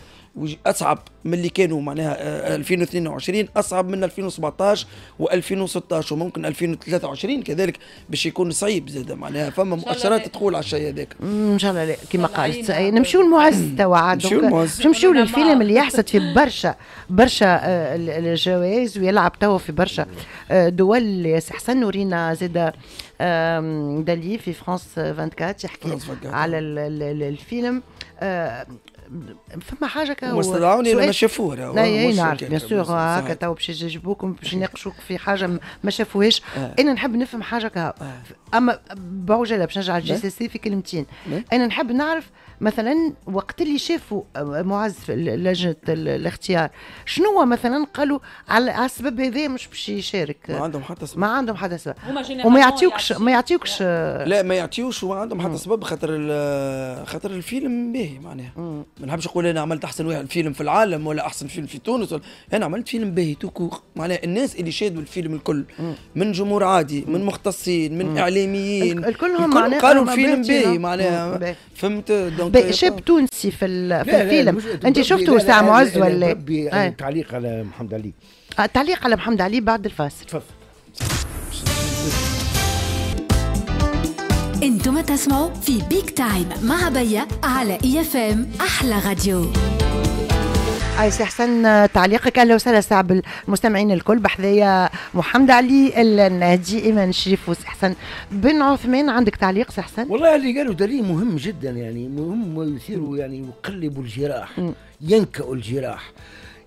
اصعب من اللي كانوا معناها ألفين واثنين وعشرين اصعب من ألفين وسبعطاش وألفين وستطاش وممكن ألفين وثلاثة وعشرين كذلك باش يكون صعيب زاد معناها فما مؤشرات تقول على الشيء هذاك ان شاء الله. لا كما قالت نمشيو المعز توا عاد نمشيو للفيلم اللي يحصد في برشا برشا الجوائز ويلعب توا في برشا دول يا سي حسن ورينا زاد دالي في فرانس أربعة وعشرين يحكي على الفيلم فما حاجه كا واستدعوني لما شافوه لا نعرف بيان سور هكا تو باش يجيبوكم باش يناقشوك في حاجه ما شافوهاش آه. انا نحب نفهم حاجه كا اما بعجاله باش نرجع على الجي سي سي في كلمتين لا. انا نحب نعرف مثلا وقت اللي شافوا معز في لجنه الاختيار شنو مثلا قالوا على السبب هذا مش باش يشارك ما عندهم حتى سبب ما عندهم حتى سبب وما يعطيوكش ما يعطيوكش لا ما يعطيوش وما عندهم حتى سبب خاطر خاطر الفيلم باهي معناها ما نحبش نقول انا عملت احسن واحد فيلم في العالم ولا احسن فيلم في تونس ولا انا عملت فيلم باهي توكور معناها الناس اللي شادوا الفيلم الكل من جمهور عادي من مختصين من اعلاميين الكل هم قالوا الفيلم باهي معناها فهمت دونك شاب تونسي في الفيلم انت شفتوا ساعه معز ولا ربي تعليق على محمد علي تعليق على محمد علي بعد الفاصل تفضل. انتم تسمعوا في بيك تايم مع بيا على اي اف ام احلى راديو. اي سي حسن تعليقك اهلا وسهلا سعب المستمعين الكل بحذايا محمد علي النهدي ايمان الشريف وسي حسن بن عثمان. عندك تعليق سي حسن؟ والله اللي قالوا دليل مهم جدا يعني مهم ويثيروا يعني يقلبوا الجراح ينكأوا الجراح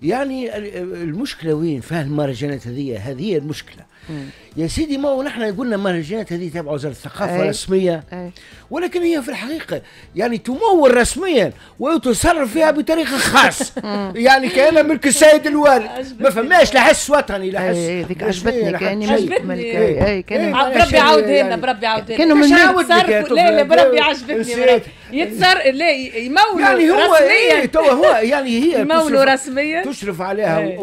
يعني المشكله وين فهم المهرجانات هذه هذه المشكله مم. يا سيدي ما ونحن قلنا المهرجانات هذه تبع وزاره الثقافه الرسميه ولكن هي في الحقيقه يعني تمول رسميا وتصرف فيها بطريقه خاص يعني كانها ملك السيد الوالد ما فماش لا حس وطني لا حس هذيك عجبتني كاني ملك اي كان بربي عاودها لنا بربي عاودها كانوا من يتصرفوا لا لا بربي عجبتني يتصر لا يمولوا يعني هو هو يعني هي يمولوا رسميا تشرف عليها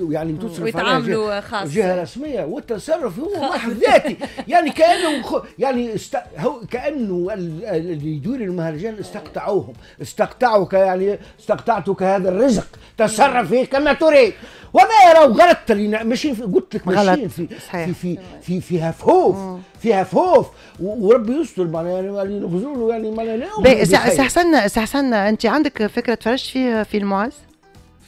ويعني تصرف عليها جهه رسميه والتصرف هو واحد ذاتي يعني كانه يعني است... هو كانه اللي يدور المهرجان استقطعوهم استقطعوك يعني استقطعتك هذا الرزق تصرف فيه كما تريد وما راهو غلط اللي ماشيين قلت لك ماشيين في في في في فيها فهوف فيها فهوف وربي يستر معناها يعني نغزوا له يعني معناها سي حسن سي حسن انت عندك فكره تفرجت فيه في المعز؟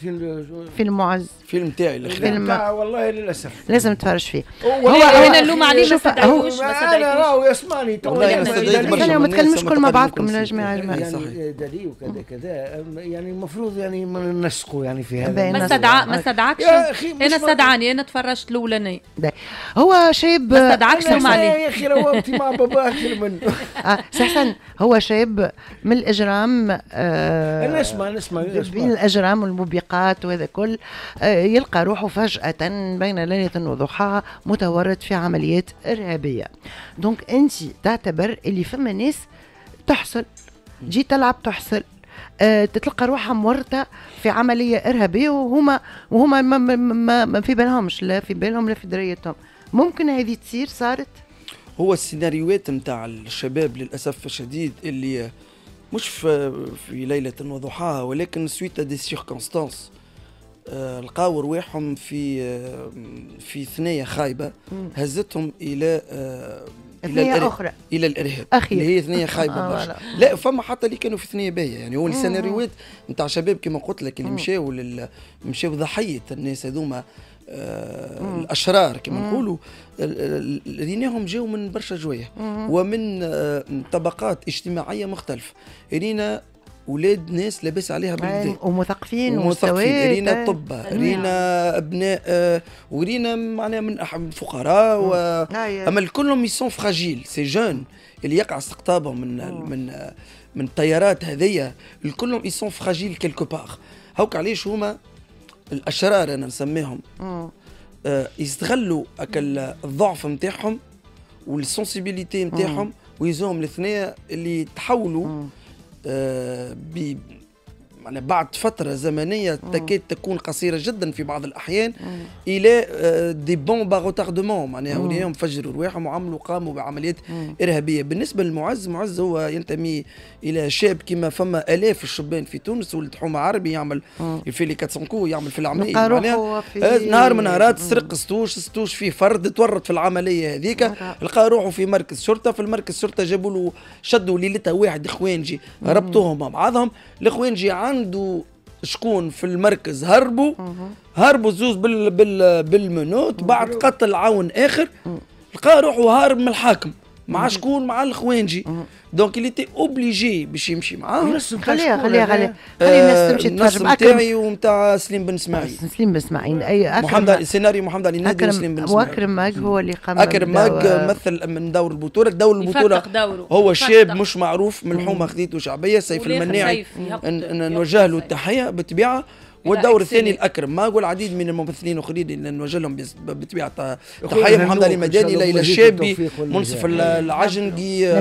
في فيلم معز فيلم تاعي الفيلم تاعه والله للاسف لازم تفرج فيه. هو هنا اللومه عليه ما صدقوش ما صدقوش انا راهو يسمعني والله ما صدقتش انا ما نتكلمش كل ما بعضكم يا جماعه جماعه صحيح دليل وكذا كذا يعني المفروض يعني ما ننسقوا يعني في هذا ما استدعى ما استدعاكش انا استدعاني انا تفرجت الاولاني هو شاب ما استدعاكش يا اخي روابطي مع بابا اكثر منه حسن هو شاب من الاجرام انا اسمع نسمع بين الاجرام والموبقات وهذا كل يلقى روحه فجأة بين ليلة وضحاها متورط في عمليات إرهابية. دونك أنت تعتبر اللي فما ناس تحصل تجي تلعب تحصل أه تتلقى روحها مورطة في عملية إرهابية وهما وهما ما, ما, ما في بالهمش لا في بالهم لا في دريتهم. ممكن هذه تصير صارت؟ هو السيناريوهات نتاع الشباب للأسف الشديد اللي مش في, في ليلة وضحاها ولكن سويت دي سيركونستانس لقاو رواحهم في في ثنايا خايبه هزتهم الى الى اخرى الى الارهاب اللي هي ثنايا خايبه برشا. لا فما حتى اللي كانوا في ثنايا باهيه يعني هو السيناريوهات نتاع شباب كما قلت لك اللي مشاو لل... مشاو ضحيه الناس هذوما آه الاشرار كما نقولوا ريناهم جاو من برشا جوايه ومن آه طبقات اجتماعيه مختلفه رينا ولاد ناس لاباس عليها بالبدا ومثقفين ومستويات رينا طباء رينا ابناء ورينا معناها من فقراء و... اما الكلهم يسون فراجيل سي جون اللي يقع استقطابهم من مم. من من التيارات هذيا الكلهم يسون فراجيل كيلكو باغ هاوك علاش هما الاشرار انا نسميهم آه يستغلوا الضعف نتاعهم والسونسيبيليتي نتاعهم ويزوهم لثنايا اللي تحولوا مم. آه ب يعني بعد فتره زمنيه تكاد تكون قصيره جدا في بعض الاحيان مم. الى آه دي بون باغوتاردمون معناها وليهم فجروا رواحهم وعملوا قاموا بعمليات مم. ارهابيه. بالنسبه لمعز معز هو ينتمي الى شاب كما فما الاف الشبان في تونس ولد حومه عربي يعمل مم. في لي أربعمية كو يعمل في العمليه معناها في... نهار من نهارات سرق ستوش ستوش فيه فرد تورط في العمليه هذيك لقى روحه في مركز شرطه في المركز شرطه جابوا له شدوا ليلتها واحد خوانجي ربطوهم مع بعضهم الخوانجي عنده شكون في المركز هربوا هربوا زوز بال بال بالمنوت بعد قتل عون اخر لقى روحه هارب من الحاكم مع شكون مع الخوانجي دونك اللي تي اوبليجي باش يمشي معاهم خليها خليها خليها خلي الناس تمشي تفرج نتاعي ونتاع سليم بن اسماعيل سليم بن اسماعيل اي محمد سيناريو محمد علي النهدي وسليم بن اسماعيل واكرم ماك هو اللي قام اكرم ماك مثل من دور البطوله دور البطوله هو شاب مش معروف من الحومه خذيته شعبيه سيف المناعي نوجه له التحيه بالطبيعه والدور الثاني الاكرم ما اقول العديد من الممثلين الاخرين اللي نوجه لهم بطبيعه تحيه محمد علي مداني ليلى الشابي منصف العجنقي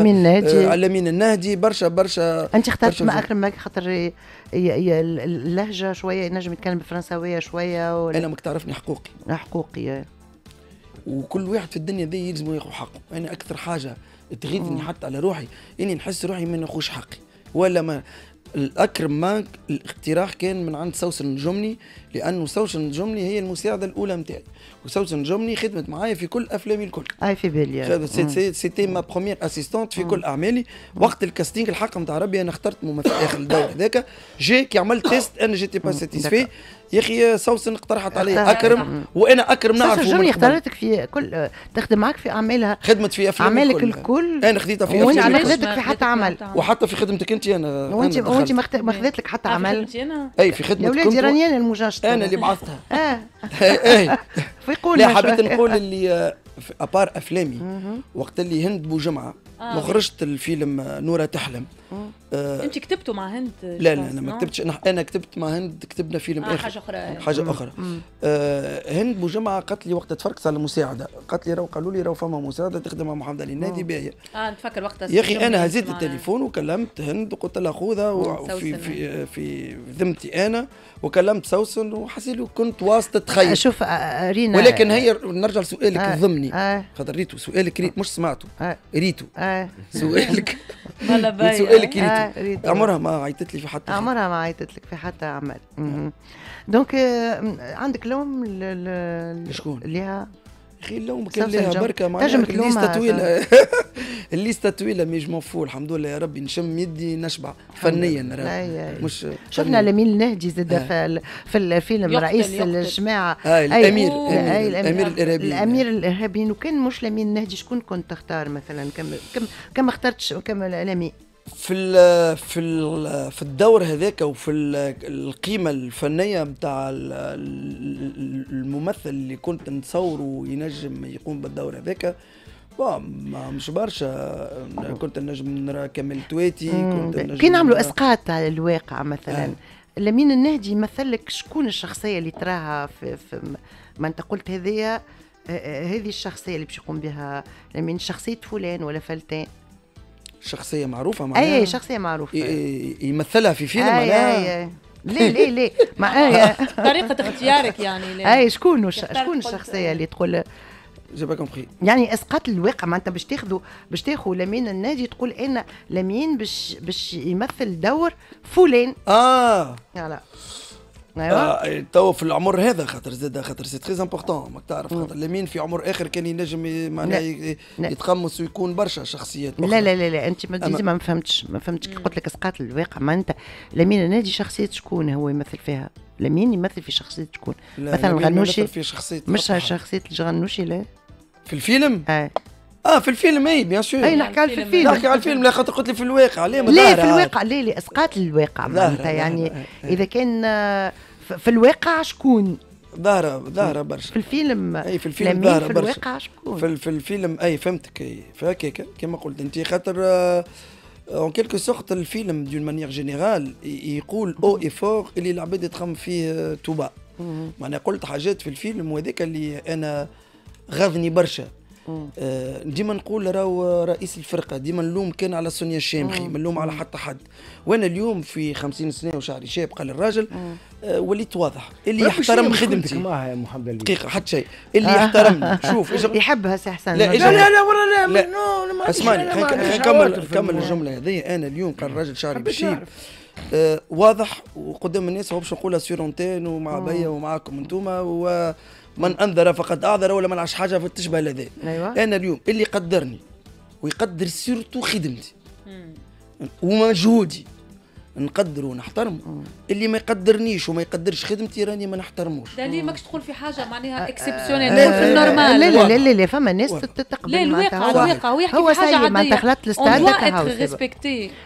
الامين النهدي برشا برشا. انت اخترت ما اكرم ماك خاطر اللهجه شويه نجم يتكلم بالفرنساويه شويه ولا انا ماك تعرفني حقوقي حقوقي وكل واحد في الدنيا ذي يلزمه ياخذ حقه. انا اكثر حاجه تغيظني حتى على روحي اني نحس روحي ما ناخذش حقي ولا ما الأكرم ماك الاقتراح كان من عند سوسن الجملي لأنه سوسن الجملي هي المساعدة الأولى متاعي وسوسن الجملي خدمت معايا في كل أفلامي الكل. أي في بالي. سيتي ما بخوميير أسيستونت في كل أعمالي وقت الكاستينغ الحق متاع ربي أنا اخترت ممثل آخر الدور هذاك جي كي عملت تيست أنا جيتي با ساتيسفي يا أخي سوسن اقترحت علي أكرم وأنا أكرم نعرفه. سوسن الجملي اختارتك في كل تخدم معك في أعمالها خدمت في أفلامي أعمالك الكل أنا خديتها في أفلامي الكل وأنت خدتك في حتى عمل وحتى في خدمتك أنت أنا وأنت وانت ما خذيت لك حتى عمل اي في خدمه يا ولادي راني انا المجاشطه انا اللي بعثتها اه اي فيقول لا حبيت نقول اللي ابار افلامي وقت اللي هند بو جمعه مخرجت الفيلم نوره تحلم انت كتبته مع هند لا لا انا ما كتبتش انا كتبت مع هند كتبنا فيلم اخر حاجه اخرى حاجه اخرى هند بو جمعه قالت لي وقت تفركس على المساعده قالت لي قالوا لي راهو فما مساعده تخدم مع محمد علي النهدي باهيه اه نتفكر وقتها يا اخي انا هزيت التليفون وكلمت هند وقلت لها خذها في في في ذمتي انا وكلمت سوسن وحسيت كنت واسطه تخيل شوف رينا ولكن هي نرجع لسؤالك الضمني خاطر ريتو سؤالك ريت مش سمعته ريتو سؤالك سؤالك ريتو عمرها ما عيطت لي في حتى عمرها ما عيطت لك في حتى عمل دونك عندك لوم لشكون ليها اخي اللوم كان ليها بركه معناها ليست طويله الليسته طويله مي جو مفو الحمد لله يا ربي نشم يدي نشبع فنيا. مش شفنا الامين النهدي زاد آه. في الفيلم رئيس الجماعه آه الامير آه الامير الارهابيين الامير الارهابيين. وكان مش الامين النهدي شكون كنت تختار مثلا؟ كم كم كم اخترت كم الامين في ال في ال في الدور هذاك وفي القيمه الفنيه نتاع الممثل اللي كنت نتصوره ينجم يقوم بالدور هذاك؟ مش برشا، كنت نجم نرى كمال تواتي. كنت نجم كي نعملوا اسقاط على الواقع مثلا آه. لمين النهدي يمثل لك شكون الشخصيه اللي تراها في, في ما انت قلت هذيا هذه الشخصيه اللي باش يقوم بها لمين؟ شخصيه فلان ولا فلتان؟ شخصية معروفة معناها؟ أي شخصية معروفة يمثلها في فيلم معناها؟ ليه ليه ليه؟ معناها طريقة اختيارك يعني. أي شكون شكون الشخصية اللي تقول جي با كومبري يعني اسقاط الواقع؟ معناتها باش تاخذوا باش تاخذوا لمين الناجي تقول أنا لمين باش باش يمثل دور فلان. آه فوالا ايوا تو في العمر هذا خاطر زاد خاطر سي تري امبورطون ماك تعرف خاطر لمين في عمر اخر كان ينجم معناها يتقمص ويكون برشا شخصيات. لا لا لا لا انت ما فهمتش ما فهمتش كي قلت لك اسقاط الواقع. ما انت لمين النادي شخصيه شكون هو يمثل فيها؟ لمين يمثل في شخصيه شكون مثلا؟ الغنوشي في شخصيه مش شخصيه الغنوشي لا في الفيلم اه اه في الفيلم اي بيان سور اي نحكي على الفيلم نحكي على الفيلم لا خاطر قلت لي في الواقع ليه ما ليه في الواقع ليه ليه اسقاط الواقع معناتها يعني اذا كان في الواقع شكون ظاهره ظاهره برشا في الفيلم اي في الفيلم ظاهره برشا في الواقع شكون في, في الفيلم اي فهمتك اي فهكاك كما قلت انت خاطر اون كيلكو سورت الفيلم دون مانيير جينيرال يقول او ايفور اللي العباد تخم فيه توبا معناها قلت حاجات في الفيلم وهذاك اللي انا غاضني برشا. ديما نقول راهو رئيس الفرقه ديما نلوم كان على سونيا الشامخي ما نلوم على حتى حد. وانا اليوم في خمسين سنه وشعري شاب قال الراجل آه وليت واضح اللي يحترم خدمتي دقيقه حتى شيء اللي آه. يحترمني شوف إجل... يحبها سي حسن. لا لا لا لا لا لا اسمعني خلينا نكمل نكمل الجمله هذه. انا اليوم قال الراجل شعري بشيب آه واضح وقدام الناس باش نقولها سير انتين ومع بيا ومعاكم انتوما و من انذر فقد اعذر ولا ما نعش حاجه تشبه لذا. أيوة. انا اليوم اللي قدرني ويقدر سيرتو خدمتي ومجهودي نقدر ونحترمه. اللي ما يقدرنيش وما يقدرش خدمتي راني ما نحترموش. لا ليه ماكش تقول في حاجه معناها اكسبسيونيل تقول في النورمال. لا لا لا لا فما ناس تتقبل معناتها هو الواقع هو يحكي في حاجه عاديه معناتها خلات الستاند تاعها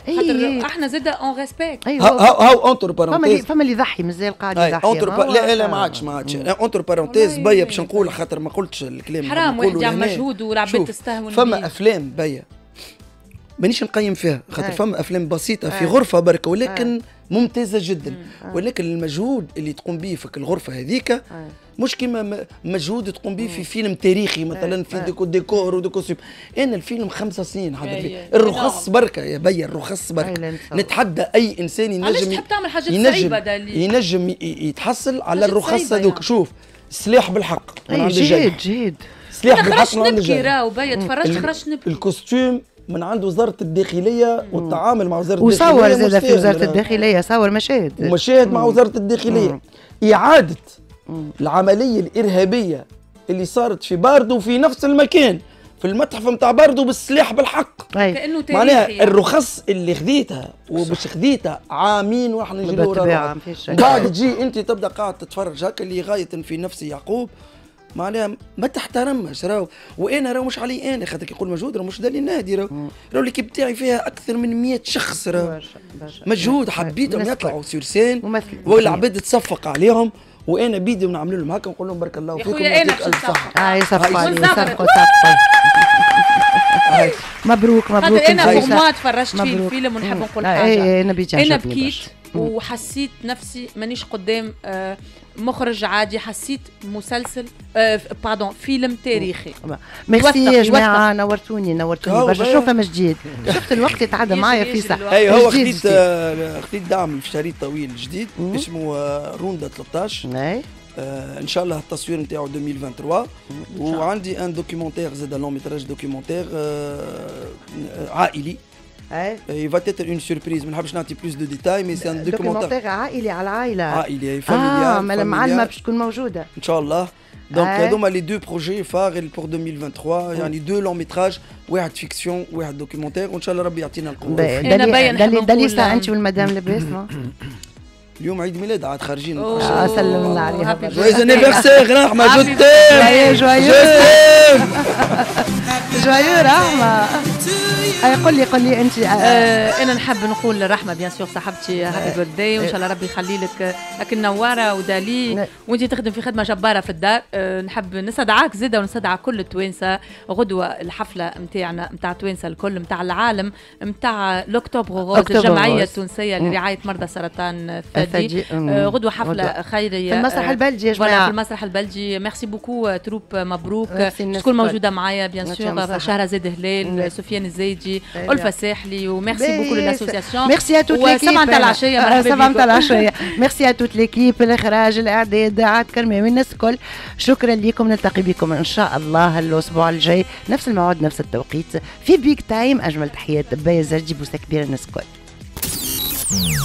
خاطر احنا زاده اون ريسبكت. هاو اونتر بارونتيز فما اللي يضحي مازال قاعد يضحي اونتر لا لا ما عادش ما عادش اونتر بارونتيز بيا باش نقول خاطر ما قلتش الكلام حرام واحد يعمل مجهود والعباد تستهون. فما افلام بيا مانيش نقيم فيها خاطر فما افلام بسيطه في غرفه برك ولكن ممتازه جدا. ولكن المجهود اللي تقوم به في الغرفه هذيك مش كيما مجهود تقوم به في فيلم تاريخي مثلا في ديكو ديكور وديكوسيوم. انا الفيلم خمسة سنين حاضر فيه الرخص بركه يا بيا الرخص بركه نتحدى اي انسان ينجم علاش تحب تعمل حاجات صعيبه ينجم يتحصل على الرخص هذوك. شوف سلاح بالحق من عند الجيش جيد سلاح بالحق من عند الجيش راهو بيا تفرجت خرجت نبكي. الكوستيم من عند وزارة الداخلية والتعامل مع وزارة الداخلية وصور زاد في وزارة الداخلية صور مشاهد ومشاهد مع وزارة الداخلية. إعادة العملية الإرهابية اللي صارت في باردو في نفس المكان في المتحف نتاع باردو بالسلاح بالحق. أي. كأنه تاريخي معناها الرخص اللي خذيتها وباش خذيتها عامين واحنا نجريو ورا بعد تجي أنت تبدأ قاعد تتفرج هكا اللي غاية في نفسي يعقوب معناها ما تحترمش راهو. وانا راهو مش علي انا خاطر كي نقول مجهود راهو مش دالي نادي راهو راهو ليكيب تاعي فيها اكثر من مية شخص راهو مجهود حبيتهم يطلعوا سور سين والعباد تصفق عليهم وانا بيدي نعمل لهم هكا نقول لهم بارك الله فيكم ويعطيك الف صحه. اه يصفقوا يصفقوا مبروك مبروك. انا فوق ما تفرجت في الفيلم ونحب نقول حاجه انا بكيت وحسيت نفسي مانيش قدام مخرج عادي حسيت مسلسل آه باردون فيلم تاريخي. ميرسي يا جماعه نورتوني نورتوني برشا. شوف فما جديد شفت الوقت اللي تعدى معايا في ساعه. اي هو خديت آه خديت دعم في شريط طويل جديد اسمه آه روندا ثلاثة عشر آه ان شاء الله التصوير نتاعو ألفين وثلاثة وعشرين وعندي ان دوكيومونتير زاد لون ميتراج دوكيومونتير آه عائلي. اي اي فات تيتر اون سوربريز ما نحبش نعطي بلوس دو ديتاي مي سي ان دوكيومونتير عائلي على العائله عائلي فاميليا. اه مع المعلمه باش تكون موجوده ان شاء الله دونك هذوما لي دو بروجي فار بور ألفين وثلاثة وعشرين يعني دو لون ميتراج واحد فيكسيون واحد دوكيومونتير وان شاء الله ربي يعطينا القوه. دليسة انت والمدام لاباس اليوم عيد ميلاد عاد خارجين. اه سلم الله عليها. جويز انيفرسير رحمه جوتيم. جويو جويو رحمه. قول لي قول لي انت. انا نحب نقول لرحمه بيان سور صاحبتي هابي بيرث داي وان شاء الله ربي يخلي لك هاك النواره ودالي وانت تخدم في خدمه جباره في الدار. نحب نستدعاك زاده ونستدعى كل التوانسه غدوه الحفله نتاعنا نتاع التوانسه الكل نتاع العالم نتاع لوكتوبر غوز الجمعيه التونسيه لرعايه مرضى سرطان الثدي غدوه حفله خيريه في المسرح البلجي يا جماعه في المسرح البلجي. ميرسي بوكو تروب مبروك شكون موجوده معايا بيان سور شهرزاد هلال سفيان الزيدي ألفة ساحلي وميرسي بوكو للاسوسياسيون. ميرسي ا توت ليكيب سبعة نتاع العشيه مرحبا بكم سبعة نتاع العشيه. ميرسي ا توت ليكيب الاخراج الاعداد عاد كرمي من الناس الكل. شكرا لكم نلتقي بكم ان شاء الله الاسبوع الجاي نفس الموعد نفس التوقيت في بيك تايم. اجمل تحيات بايزاجي بوسه كبيره الناس الكل.